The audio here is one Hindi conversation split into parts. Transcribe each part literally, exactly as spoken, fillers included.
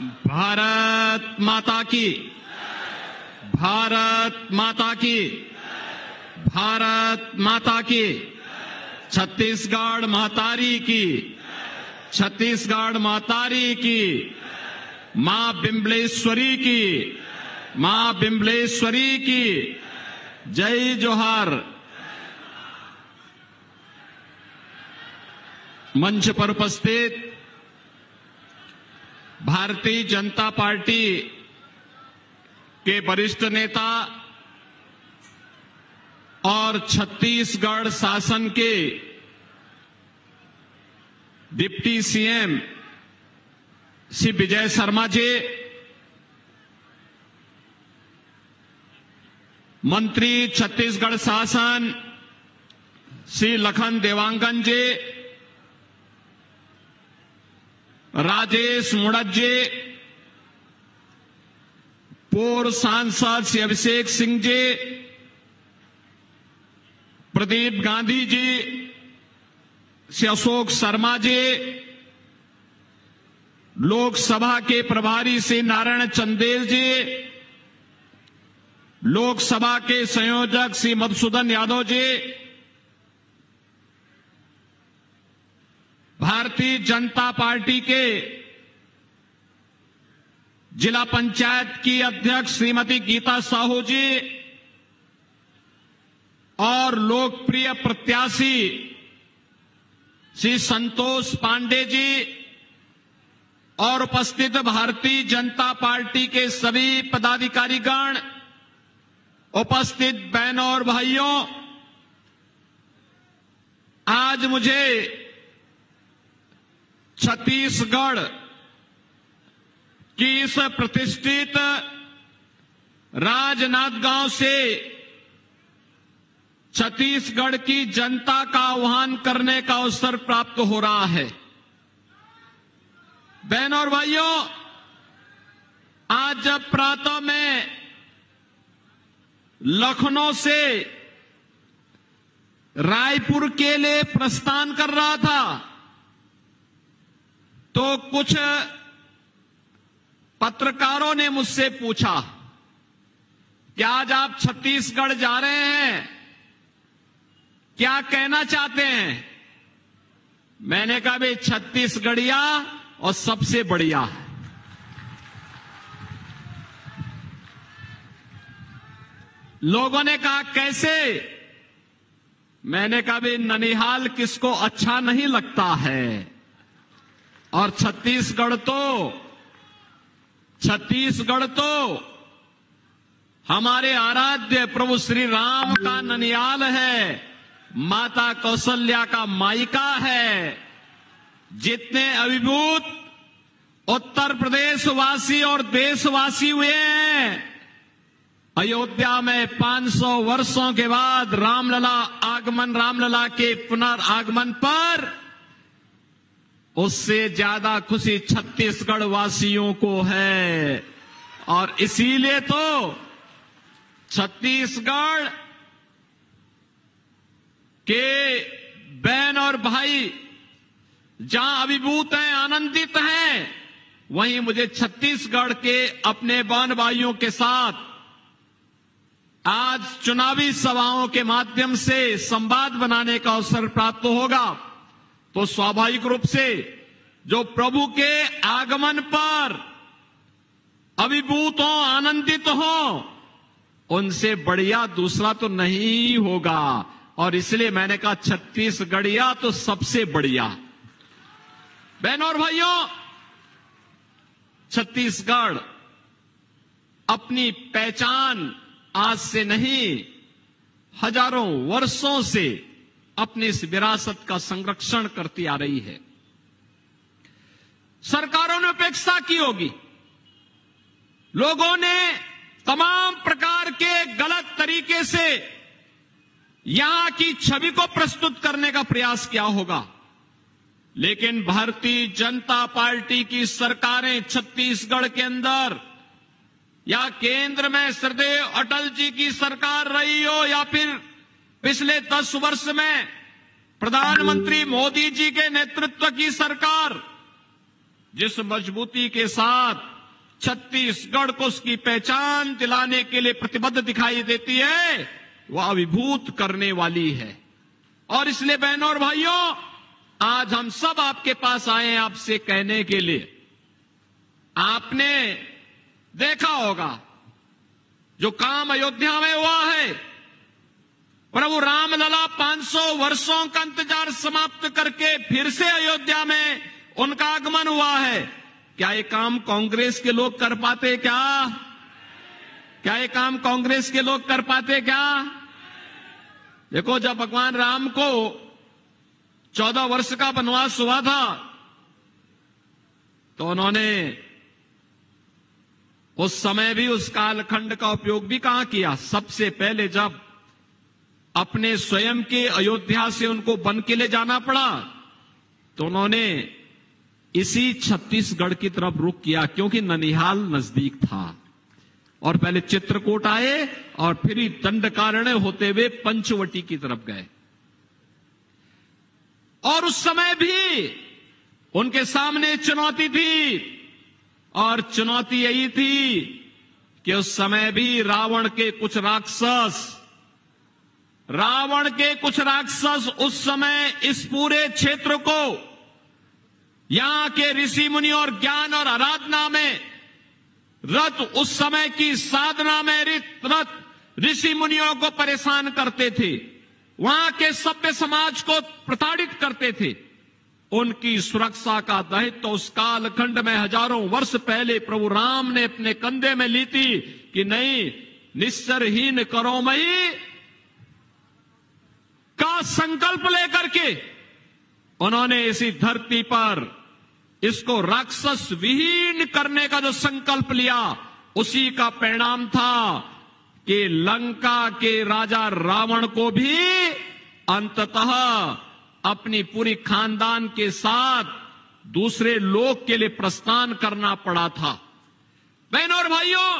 भारत माता की, भारत माता की, भारत माता की, छत्तीसगढ़ महतारी की, छत्तीसगढ़ महतारी की, मां बिम्बलेश्वरी की, मां बिम्बलेश्वरी की जय जोहार। मंच पर उपस्थित भारतीय जनता पार्टी के वरिष्ठ नेता और छत्तीसगढ़ शासन के डिप्टी सीएम श्री विजय शर्मा जी, मंत्री छत्तीसगढ़ शासन श्री लखन देवांगन जी, राजेश मोड़त जी, पूर्व सांसद श्री अभिषेक सिंह जी, प्रदीप गांधी जी, श्री अशोक शर्मा जी, लोकसभा के प्रभारी श्री नारायण चंदेल जी, लोकसभा के संयोजक श्री मधुसूदन यादव जी, भारतीय जनता पार्टी के जिला पंचायत की अध्यक्ष श्रीमती गीता साहू जी और लोकप्रिय प्रत्याशी श्री संतोष पांडेय जी और उपस्थित भारतीय जनता पार्टी के सभी पदाधिकारीगण, उपस्थित बहनों और भाइयों, आज मुझे छत्तीसगढ़ की इस प्रतिष्ठित राजनांदगांव से छत्तीसगढ़ की जनता का आह्वान करने का अवसर प्राप्त हो रहा है। बहनों और भाइयों, आज जब प्रातः में लखनऊ से रायपुर के लिए प्रस्थान कर रहा था तो कुछ पत्रकारों ने मुझसे पूछा कि आज आप छत्तीसगढ़ जा रहे हैं, क्या कहना चाहते हैं। मैंने कहा भाई छत्तीसगढ़िया और सबसे बढ़िया। लोगों ने कहा कैसे। मैंने कहा भाई ननिहाल किसको अच्छा नहीं लगता है, और छत्तीसगढ़ तो छत्तीसगढ़ तो हमारे आराध्य प्रभु श्री राम का ननिहाल है, माता कौशल्या का मायका है। जितने अभिभूत उत्तर प्रदेशवासी और देशवासी हुए हैं, अयोध्या में पांच सौ वर्षों के बाद रामलला आगमन, रामलला के पुनरागमन पर उससे ज्यादा खुशी छत्तीसगढ़ वासियों को है। और इसीलिए तो छत्तीसगढ़ के बहन और भाई जहां अभिभूत हैं, आनंदित हैं, वहीं मुझे छत्तीसगढ़ के अपने बहन भाइयों के साथ आज चुनावी सभाओं के माध्यम से संवाद बनाने का अवसर प्राप्त होगा। तो स्वाभाविक रूप से जो प्रभु के आगमन पर अभिभूत हो, आनंदित हो, उनसे बढ़िया दूसरा तो नहीं होगा। और इसलिए मैंने कहा छत्तीसगढ़िया तो सबसे बढ़िया। बहनों और भाइयों, छत्तीसगढ़ अपनी पहचान आज से नहीं, हजारों वर्षों से अपनी इस विरासत का संरक्षण करती आ रही है। सरकारों ने अपेक्षा की होगी, लोगों ने तमाम प्रकार के गलत तरीके से यहां की छवि को प्रस्तुत करने का प्रयास किया होगा, लेकिन भारतीय जनता पार्टी की सरकारें छत्तीसगढ़ के अंदर, या केंद्र में श्रद्धेय अटल जी की सरकार रही हो, या फिर पिछले दस वर्ष में प्रधानमंत्री मोदी जी के नेतृत्व की सरकार, जिस मजबूती के साथ छत्तीसगढ़ को उसकी पहचान दिलाने के लिए प्रतिबद्ध दिखाई देती है, वह अभिभूत करने वाली है। और इसलिए बहनों और भाइयों, आज हम सब आपके पास आए आपसे कहने के लिए। आपने देखा होगा जो काम अयोध्या में हुआ है, प्रभु रामलला पांच सौ वर्षों का इंतजार समाप्त करके फिर से अयोध्या में उनका आगमन हुआ है। क्या ये काम कांग्रेस के लोग कर पाते क्या? क्या ये काम कांग्रेस के लोग कर पाते क्या? देखो, जब भगवान राम को चौदह वर्ष का वनवास हुआ था तो उन्होंने उस समय भी उस कालखंड का उपयोग भी कहां किया? सबसे पहले जब अपने स्वयं के अयोध्या से उनको वन के लिए जाना पड़ा तो उन्होंने इसी छत्तीसगढ़ की तरफ रुख किया, क्योंकि ननिहाल नजदीक था। और पहले चित्रकूट आए और फिर दंडकारण्य होते हुए पंचवटी की तरफ गए। और उस समय भी उनके सामने चुनौती थी, और चुनौती यही थी कि उस समय भी रावण के कुछ राक्षस रावण के कुछ राक्षस उस समय इस पूरे क्षेत्र को, यहां के ऋषि मुनि और ज्ञान और आराधना में रत, उस समय की साधना में रत ऋषि मुनियों को परेशान करते थे, वहां के सभ्य समाज को प्रताड़ित करते थे। उनकी सुरक्षा का दायित्व तो उस कालखंड में हजारों वर्ष पहले प्रभु राम ने अपने कंधे में ली थी कि नहीं, निस्सरहीन करो मई का संकल्प लेकर के उन्होंने इसी धरती पर इसको राक्षस विहीन करने का जो संकल्प लिया, उसी का परिणाम था कि लंका के राजा रावण को भी अंततः अपनी पूरी खानदान के साथ दूसरे लोक के लिए प्रस्थान करना पड़ा था। बहनों और भाइयों,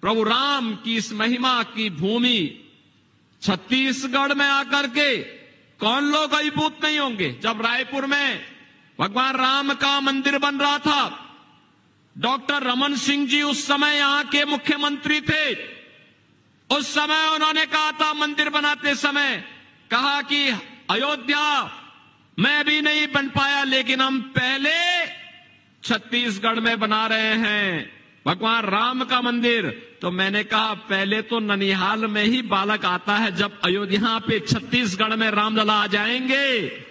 प्रभु राम की इस महिमा की भूमि छत्तीसगढ़ में आकर के कौन लोग अभिभूत नहीं होंगे? जब रायपुर में भगवान राम का मंदिर बन रहा था, डॉक्टर रमन सिंह जी उस समय यहां के मुख्यमंत्री थे। उस समय उन्होंने कहा था, मंदिर बनाते समय कहा कि अयोध्या में भी नहीं बन पाया, लेकिन हम पहले छत्तीसगढ़ में बना रहे हैं भगवान राम का मंदिर। तो मैंने कहा, पहले तो ननिहाल में ही बालक आता है, जब अयोध्या पे छत्तीसगढ़ में रामलला आ जाएंगे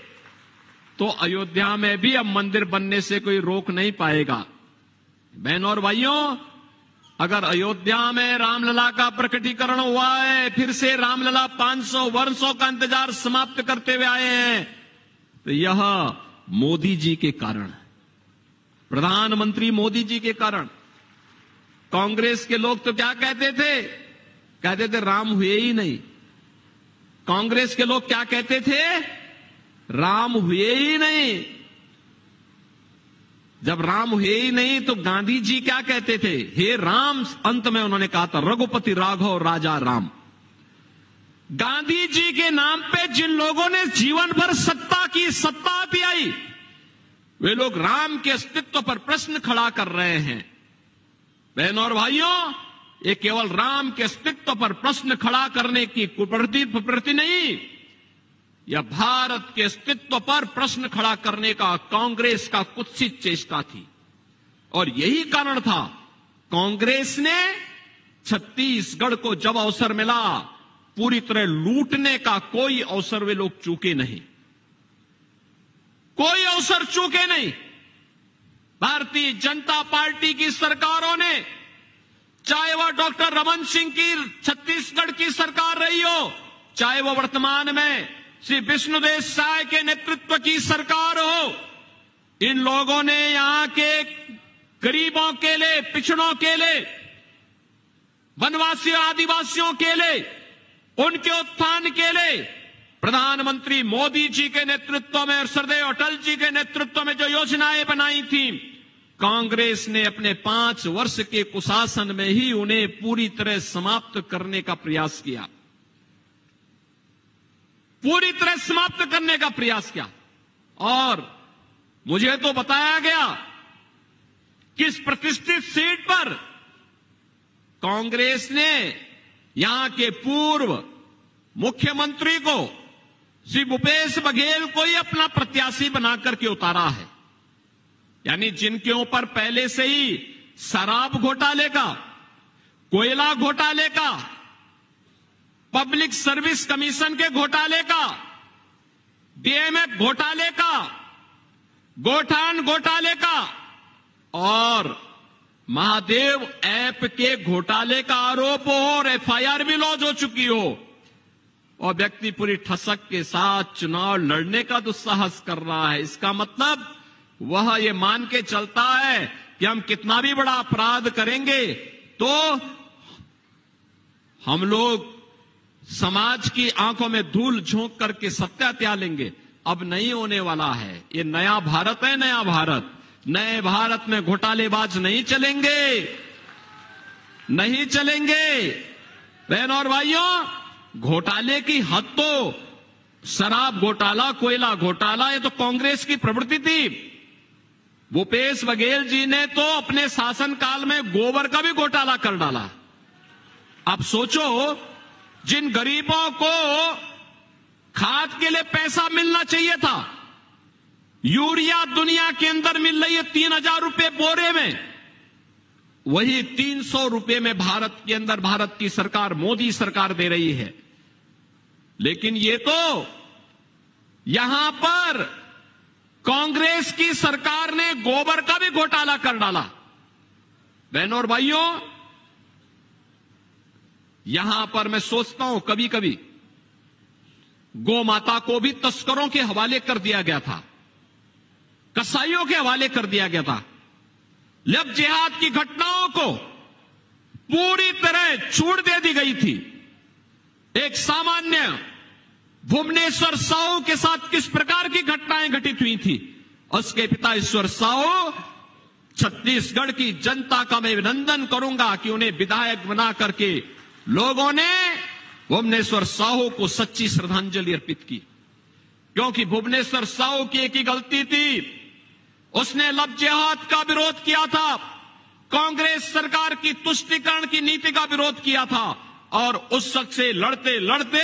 तो अयोध्या में भी अब मंदिर बनने से कोई रोक नहीं पाएगा। बहनों और भाइयों, अगर अयोध्या में रामलला का प्रकटीकरण हुआ है, फिर से रामलला पांच सौ वर्षों का इंतजार समाप्त करते हुए आए हैं, तो यह मोदी जी के कारण, प्रधानमंत्री मोदी जी के कारण। कांग्रेस के लोग तो क्या कहते थे? कहते थे राम हुए ही नहीं। कांग्रेस के लोग क्या कहते थे? राम हुए ही नहीं। जब राम हुए ही नहीं तो गांधी जी क्या कहते थे? हे राम। अंत में उन्होंने कहा था, रघुपति राघव राजा राम। गांधी जी के नाम पे जिन लोगों ने जीवन भर सत्ता की सत्ता पियाई, वे लोग राम के अस्तित्व पर प्रश्न खड़ा कर रहे हैं। बहनों और भाइयों, ये केवल राम के अस्तित्व पर प्रश्न खड़ा करने की कुप्रवृत्ति नहीं, यह भारत के अस्तित्व पर प्रश्न खड़ा करने का कांग्रेस का कुत्सित चेष्टा थी। और यही कारण था कांग्रेस ने छत्तीसगढ़ को जब अवसर मिला पूरी तरह लूटने का, कोई अवसर वे लोग चूके नहीं, कोई अवसर चूके नहीं। भारतीय जनता पार्टी की सरकारों ने, चाहे वह डॉक्टर रमन सिंह की छत्तीसगढ़ की सरकार रही हो, चाहे वह वर्तमान में श्री विष्णुदेव साय के नेतृत्व की सरकार हो, इन लोगों ने यहां के गरीबों के लिए, पिछड़ों के लिए, वनवासी आदिवासियों के लिए, उनके उत्थान के लिए प्रधानमंत्री मोदी जी के नेतृत्व में और श्रद्धेय अटल जी के नेतृत्व में जो योजनाएं बनाई थी, कांग्रेस ने अपने पांच वर्ष के कुशासन में ही उन्हें पूरी तरह समाप्त करने का प्रयास किया, पूरी तरह समाप्त करने का प्रयास किया। और मुझे तो बताया गया किस प्रतिष्ठित सीट पर कांग्रेस ने यहां के पूर्व मुख्यमंत्री को श्री भूपेश बघेल को ही अपना प्रत्याशी बनाकर के उतारा है। यानी जिनके ऊपर पहले से ही शराब घोटाले का, कोयला घोटाले का, पब्लिक सर्विस कमीशन के घोटाले का, डी एम एफ घोटाले का, गोठान घोटाले का और महादेव ऐप के घोटाले का आरोप हो और एफ आई आर भी लॉन्च हो चुकी हो और व्यक्ति पूरी ठसक के साथ चुनाव लड़ने का दुस्साहस कर रहा है, इसका मतलब वह ये मान के चलता है कि हम कितना भी बड़ा अपराध करेंगे तो हम लोग समाज की आंखों में धूल झोंक करके सत्या त्याग लेंगे। अब नहीं होने वाला है। ये नया भारत है, नया भारत। नए भारत में घोटालेबाज नहीं चलेंगे, नहीं चलेंगे। बहनों और भाइयों, घोटाले की हद तो शराब घोटाला, कोयला घोटाला, ये तो कांग्रेस की प्रवृत्ति थी। भूपेश बघेल जी ने तो अपने शासनकाल में गोबर का भी घोटाला कर डाला। आप सोचो, जिन गरीबों को खाद के लिए पैसा मिलना चाहिए था, यूरिया दुनिया के अंदर मिल रही है तीन हजार रूपये बोरे में, वही तीन सौ रूपये में भारत के अंदर भारत की सरकार, मोदी सरकार दे रही है। लेकिन ये तो यहां पर कांग्रेस की सरकार ने गोबर का भी घोटाला कर डाला। बहनों और भाइयों, यहां पर मैं सोचता हूं कभी कभी गौ माता को भी तस्करों के हवाले कर दिया गया था, कसाईयों के हवाले कर दिया गया था। लब जिहाद की घटनाओं को पूरी तरह छूट दे दी गई थी। एक सामान्य भुवनेश्वर साहू के साथ किस प्रकार की घटनाएं घटित हुई थी, उसके पिता ईश्वर साहू, छत्तीसगढ़ की जनता का मैं अभिनंदन करूंगा कि उन्हें विधायक बना करके लोगों ने भुवनेश्वर साहू को सच्ची श्रद्धांजलि अर्पित की। क्योंकि भुवनेश्वर साहू की एक ही गलती थी, उसने लब जिहाद का विरोध किया था, कांग्रेस सरकार की तुष्टिकरण की नीति का विरोध किया था और उस शख्स से लड़ते लड़ते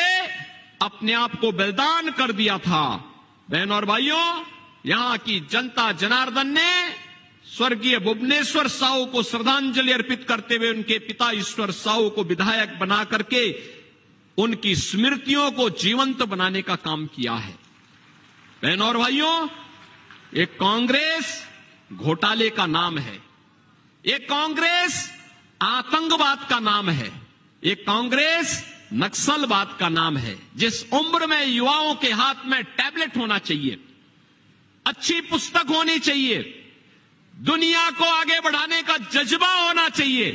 अपने आप को बलिदान कर दिया था। बहनों और भाइयों, यहां की जनता जनार्दन ने स्वर्गीय भुवनेश्वर साहू को श्रद्धांजलि अर्पित करते हुए उनके पिता ईश्वर साहू को विधायक बना करके उनकी स्मृतियों को जीवंत बनाने का काम किया है। बहनों और भाइयों, ये कांग्रेस घोटाले का नाम है, ये कांग्रेस आतंकवाद का नाम है, ये कांग्रेस नक्सलवाद का नाम है। जिस उम्र में युवाओं के हाथ में टैबलेट होना चाहिए, अच्छी पुस्तक होनी चाहिए, दुनिया को आगे बढ़ाने का जज्बा होना चाहिए,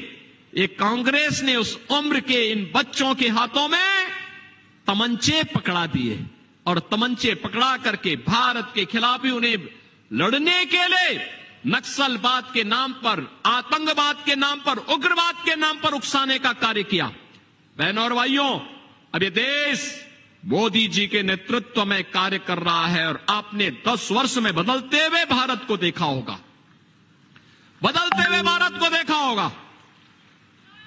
एक कांग्रेस ने उस उम्र के इन बच्चों के हाथों में तमंचे पकड़ा दिए और तमंचे पकड़ा करके भारत के खिलाफ ही उन्हें लड़ने के लिए नक्सलवाद के नाम पर, आतंकवाद के नाम पर, उग्रवाद के नाम पर उकसाने का कार्य किया। बहनों और भाइयों, अब ये देश मोदी जी के नेतृत्व में कार्य कर रहा है और आपने दस वर्ष में बदलते हुए भारत को देखा होगा, बदलते हुए भारत को देखा होगा।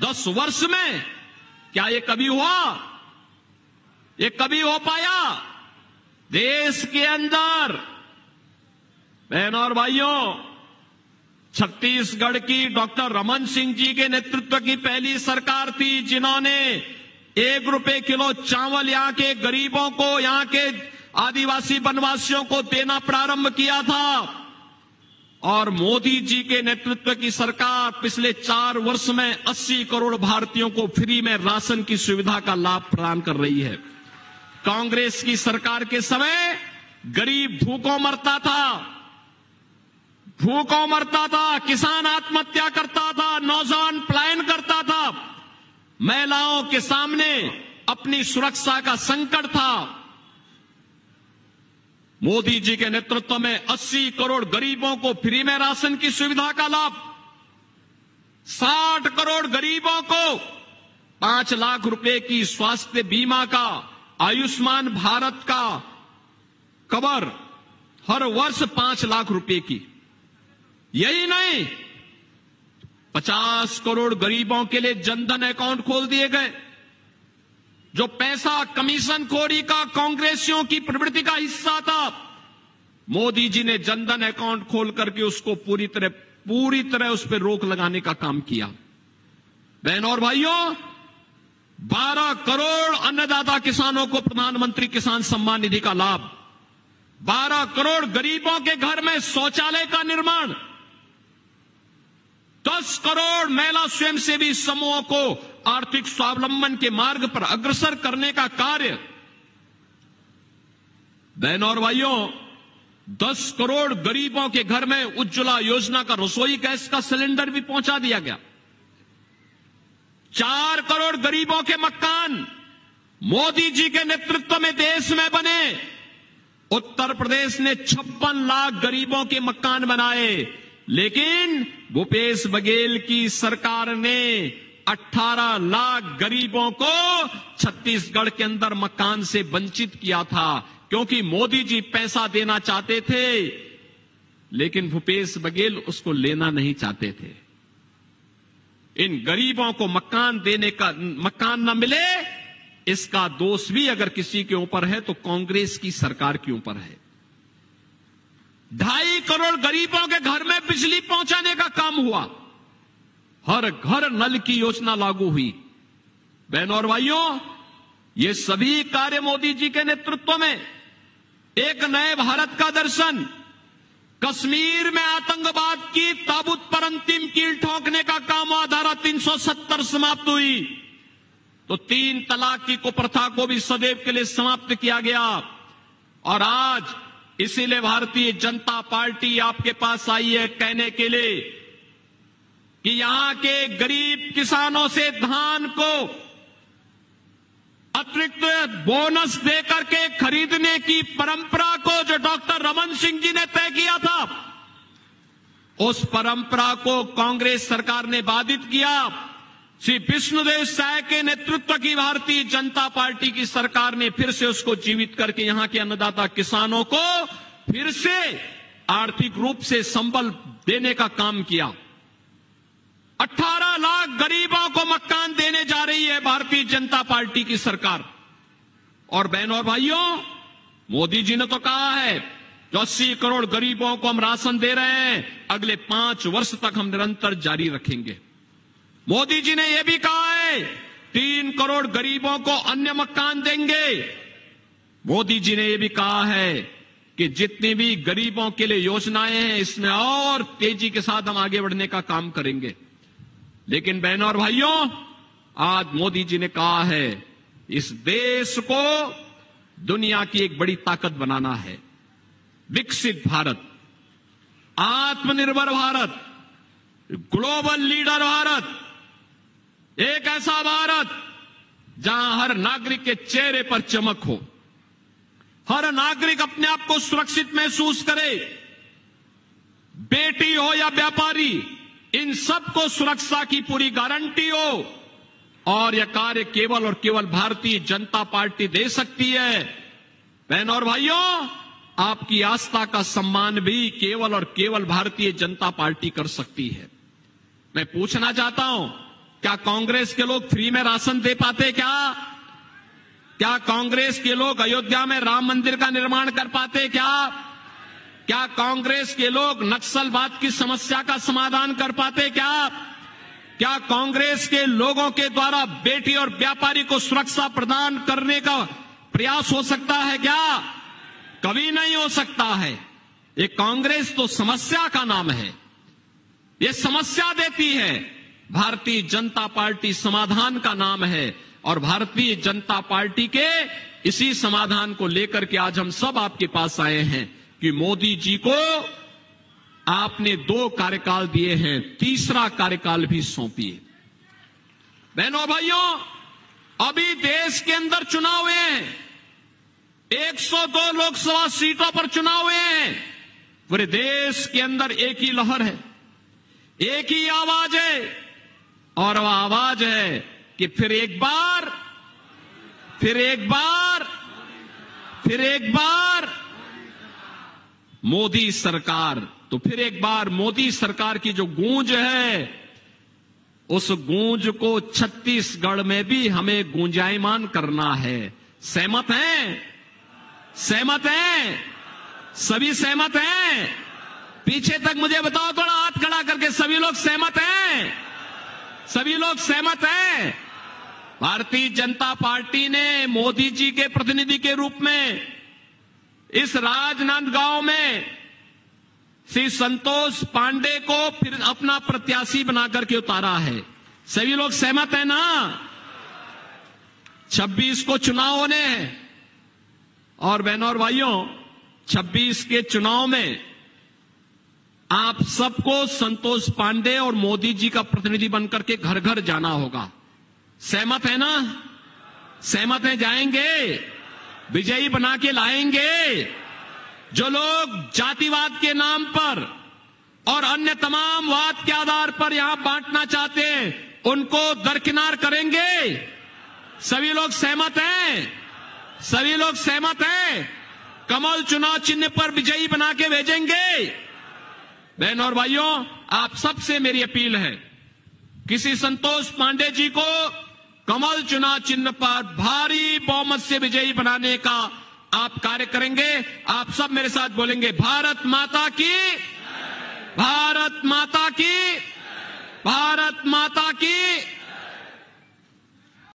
दस वर्ष में क्या ये कभी हुआ, ये कभी हो पाया देश के अंदर? बहनों और भाइयों, छत्तीसगढ़ की डॉक्टर रमन सिंह जी के नेतृत्व की पहली सरकार थी जिन्होंने एक रुपए किलो चावल यहां के गरीबों को, यहां के आदिवासी वनवासियों को देना प्रारंभ किया था। और मोदी जी के नेतृत्व की सरकार पिछले चार वर्ष में अस्सी करोड़ भारतीयों को फ्री में राशन की सुविधा का लाभ प्रदान कर रही है। कांग्रेस की सरकार के समय गरीब भूखों मरता था, भूखों मरता था, किसान आत्महत्या करता था, नौजवान पलायन करता था, महिलाओं के सामने अपनी सुरक्षा का संकट था। मोदी जी के नेतृत्व में अस्सी करोड़ गरीबों को फ्री में राशन की सुविधा का लाभ, साठ करोड़ गरीबों को पांच लाख रुपए की स्वास्थ्य बीमा का, आयुष्मान भारत का कवर, हर वर्ष पांच लाख रुपए की। यही नहीं, पचास करोड़ गरीबों के लिए जनधन अकाउंट खोल दिए गए, जो पैसा कमीशन खोरी का कांग्रेसियों की प्रवृत्ति का हिस्सा था, मोदी जी ने जनधन अकाउंट खोल करके उसको पूरी तरह पूरी तरह उस पर रोक लगाने का काम किया। बहनों और भाइयों, बारह करोड़ अन्नदाता किसानों को प्रधानमंत्री किसान सम्मान निधि का लाभ, बारह करोड़ गरीबों के घर में शौचालय का निर्माण, दस करोड़ महिला स्वयंसेवी समूहों को आर्थिक स्वावलंबन के मार्ग पर अग्रसर करने का कार्य। बहनों और भाइयों, दस करोड़ गरीबों के घर में उज्ज्वला योजना का रसोई गैस का सिलेंडर भी पहुंचा दिया गया। चार करोड़ गरीबों के मकान मोदी जी के नेतृत्व में देश में बने। उत्तर प्रदेश ने छप्पन लाख गरीबों के मकान बनाए, लेकिन भूपेश बघेल की सरकार ने अठारह लाख गरीबों को छत्तीसगढ़ के अंदर मकान से वंचित किया था, क्योंकि मोदी जी पैसा देना चाहते थे लेकिन भूपेश बघेल उसको लेना नहीं चाहते थे। इन गरीबों को मकान देने का मकान न मिले, इसका दोष भी अगर किसी के ऊपर है तो कांग्रेस की सरकार के ऊपर है। ढाई करोड़ गरीबों के घर में बिजली पहुंचाने का काम हुआ, हर घर नल की योजना लागू हुई। बहनों और भाइयों, ये सभी कार्य मोदी जी के नेतृत्व में। एक नए भारत का दर्शन, कश्मीर में आतंकवाद की ताबूत पर अंतिम कील ठोकने का काम, धारा तीन सौ सत्तर समाप्त हुई तो तीन तलाक की कुप्रथा को भी सदैव के लिए समाप्त किया गया। और आज इसीलिए भारतीय जनता पार्टी आपके पास आई है कहने के लिए कि यहां के गरीब किसानों से धान को अतिरिक्त बोनस देकर के खरीदने की परंपरा को जो डॉक्टर रमन सिंह जी ने तय किया था, उस परंपरा को कांग्रेस सरकार ने बाधित किया। श्री विष्णुदेव साय के नेतृत्व की भारतीय जनता पार्टी की सरकार ने फिर से उसको जीवित करके यहां के अन्नदाता किसानों को फिर से आर्थिक रूप से संबल देने का काम किया। अठारह लाख गरीबों को मकान देने जा रही है भारतीय जनता पार्टी की सरकार। और बहनों और भाइयों, मोदी जी ने तो कहा है जो अस्सी करोड़ गरीबों को हम राशन दे रहे हैं, अगले पांच वर्ष तक हम निरंतर जारी रखेंगे। मोदी जी ने यह भी कहा है तीन करोड़ गरीबों को अन्य मकान देंगे। मोदी जी ने यह भी कहा है कि जितनी भी गरीबों के लिए योजनाएं हैं, इसमें और तेजी के साथ हम आगे बढ़ने का काम करेंगे। लेकिन बहनों और भाइयों, आज मोदी जी ने कहा है इस देश को दुनिया की एक बड़ी ताकत बनाना है। विकसित भारत, आत्मनिर्भर भारत, ग्लोबल लीडर भारत, एक ऐसा भारत जहां हर नागरिक के चेहरे पर चमक हो, हर नागरिक अपने आप को सुरक्षित महसूस करे। बेटी हो या व्यापारी, इन सबको सुरक्षा की पूरी गारंटी हो। और यह कार्य केवल और केवल भारतीय जनता पार्टी दे सकती है। बहनों और भाइयों, आपकी आस्था का सम्मान भी केवल और केवल भारतीय जनता पार्टी कर सकती है। मैं पूछना चाहता हूं, क्या कांग्रेस के लोग फ्री में राशन दे पाते? क्या क्या कांग्रेस के लोग अयोध्या में राम मंदिर का निर्माण कर पाते? क्या क्या कांग्रेस के लोग नक्सलवाद की समस्या का समाधान कर पाते? क्या क्या कांग्रेस के लोगों के द्वारा बेटी और व्यापारी को सुरक्षा प्रदान करने का प्रयास हो सकता है? क्या कभी नहीं हो सकता है। ये कांग्रेस तो समस्या का नाम है, ये समस्या देती है। भारतीय जनता पार्टी समाधान का नाम है, और भारतीय जनता पार्टी के इसी समाधान को लेकर के आज हम सब आपके पास आए हैं कि मोदी जी को आपने दो कार्यकाल दिए हैं, तीसरा कार्यकाल भी सौंपिए। बहनों भाइयों, अभी देश के अंदर चुनाव हुए हैं, एक सौ दो लोकसभा सीटों पर चुनाव हुए हैं। पूरे देश के अंदर एक ही लहर है, एक ही आवाज है, और वह आवाज है कि फिर एक बार फिर एक बार फिर एक बार मोदी सरकार। तो फिर एक बार मोदी सरकार की जो गूंज है उस गूंज को छत्तीसगढ़ में भी हमें गूंजायमान करना है। सहमत हैं? सहमत हैं? सभी सहमत हैं? पीछे तक मुझे बताओ थोड़ा हाथ खड़ा करके, सभी लोग सहमत हैं? सभी लोग सहमत हैं? भारतीय जनता पार्टी ने मोदी जी के प्रतिनिधि के रूप में इस राजनांदगांव में श्री संतोष पांडेय को फिर अपना प्रत्याशी बनाकर के उतारा है। सभी लोग सहमत हैं ना? छब्बीस को चुनाव होने हैं और बहनों और भाइयों, छब्बीस के चुनाव में आप सबको संतोष पांडेय और मोदी जी का प्रतिनिधि बनकर के घर घर जाना होगा। सहमत है ना? सहमत है? जाएंगे, विजयी बना के लाएंगे। जो लोग जातिवाद के नाम पर और अन्य तमाम वाद के आधार पर यहां बांटना चाहते हैं उनको दरकिनार करेंगे। सभी लोग सहमत हैं? सभी लोग सहमत हैं? कमल चुनाव चिन्ह पर विजयी बना के भेजेंगे। बहनों और भाइयों, आप सबसे मेरी अपील है, किसी संतोष पांडेय जी को कमल चुनाव चिन्ह पर भारी बहुमत से विजयी बनाने का आप कार्य करेंगे। आप सब मेरे साथ बोलेंगे, भारत माता की, भारत माता की, भारत माता की।